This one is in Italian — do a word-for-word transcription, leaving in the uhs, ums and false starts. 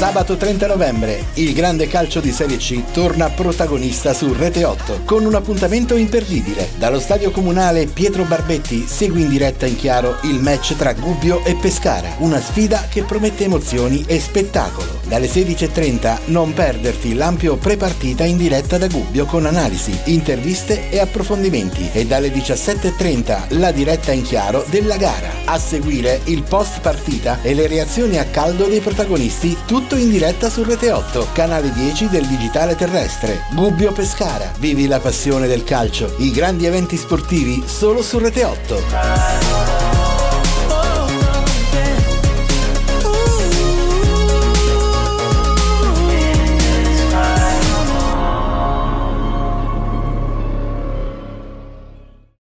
Sabato trenta novembre, il grande calcio di Serie C torna protagonista su Rete otto, con un appuntamento imperdibile. Dallo Stadio Comunale Pietro Barbetti segui in diretta in chiaro il match tra Gubbio e Pescara, una sfida che promette emozioni e spettacolo. Dalle sedici e trenta non perderti l'ampio prepartita in diretta da Gubbio con analisi, interviste e approfondimenti, e dalle diciassette e trenta la diretta in chiaro della gara. A seguire il post partita e le reazioni a caldo dei protagonisti, tutto in diretta su Rete otto, canale dieci del digitale terrestre. Gubbio Pescara, vivi la passione del calcio, i grandi eventi sportivi solo su Rete otto.